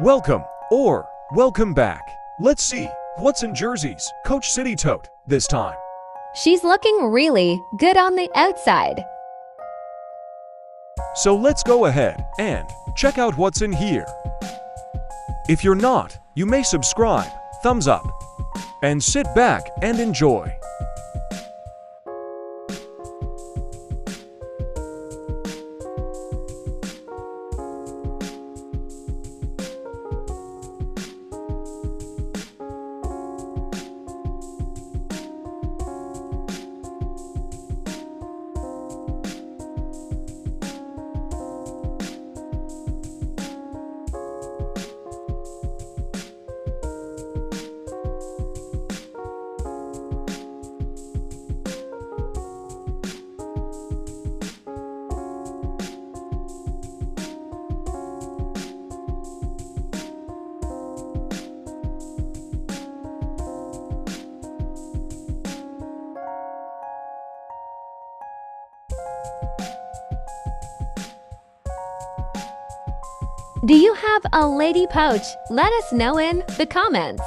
Welcome or welcome back. Let's see what's in Jersey's Coach City Tote this time. She's looking really good on the outside. So let's go ahead and check out what's in here. If you're not, you may subscribe, thumbs up, and sit back and enjoy. Do you have a lady pouch? Let us know in the comments.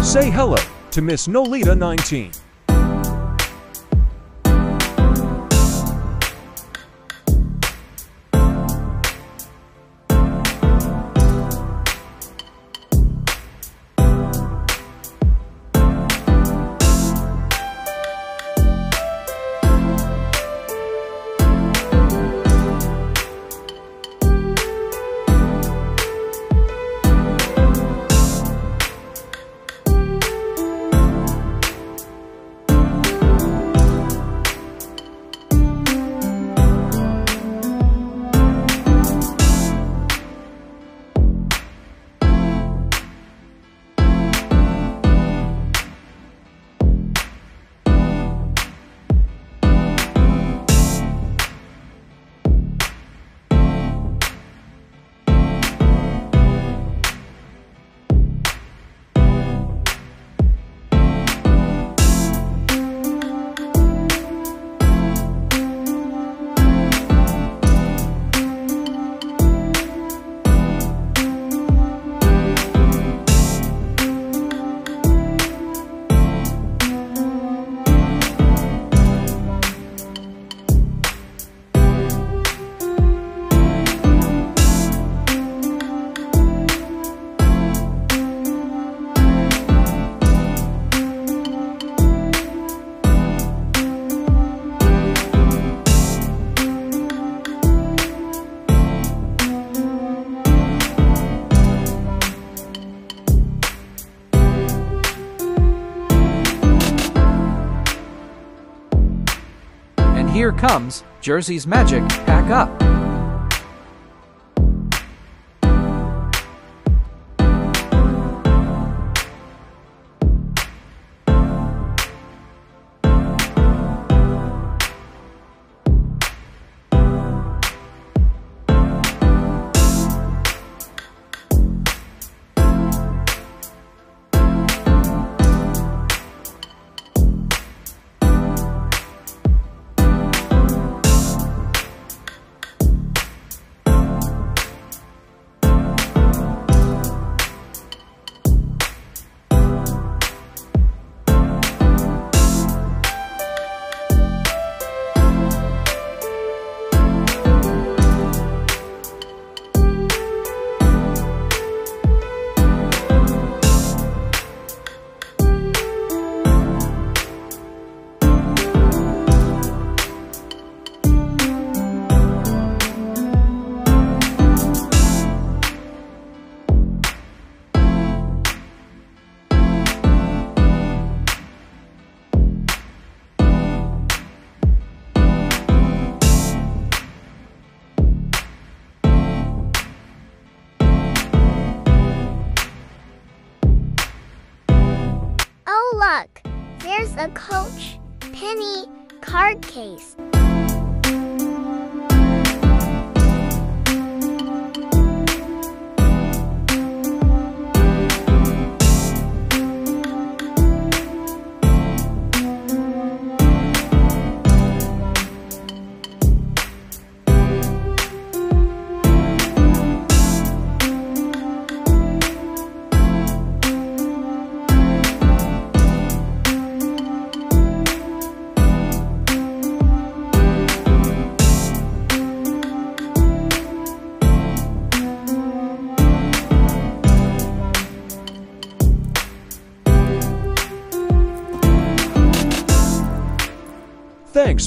Say hello to Miss Nolita 19. here comes Jersey's Magic Pack Up. Look, there's a Coach Pennie card case. Thanks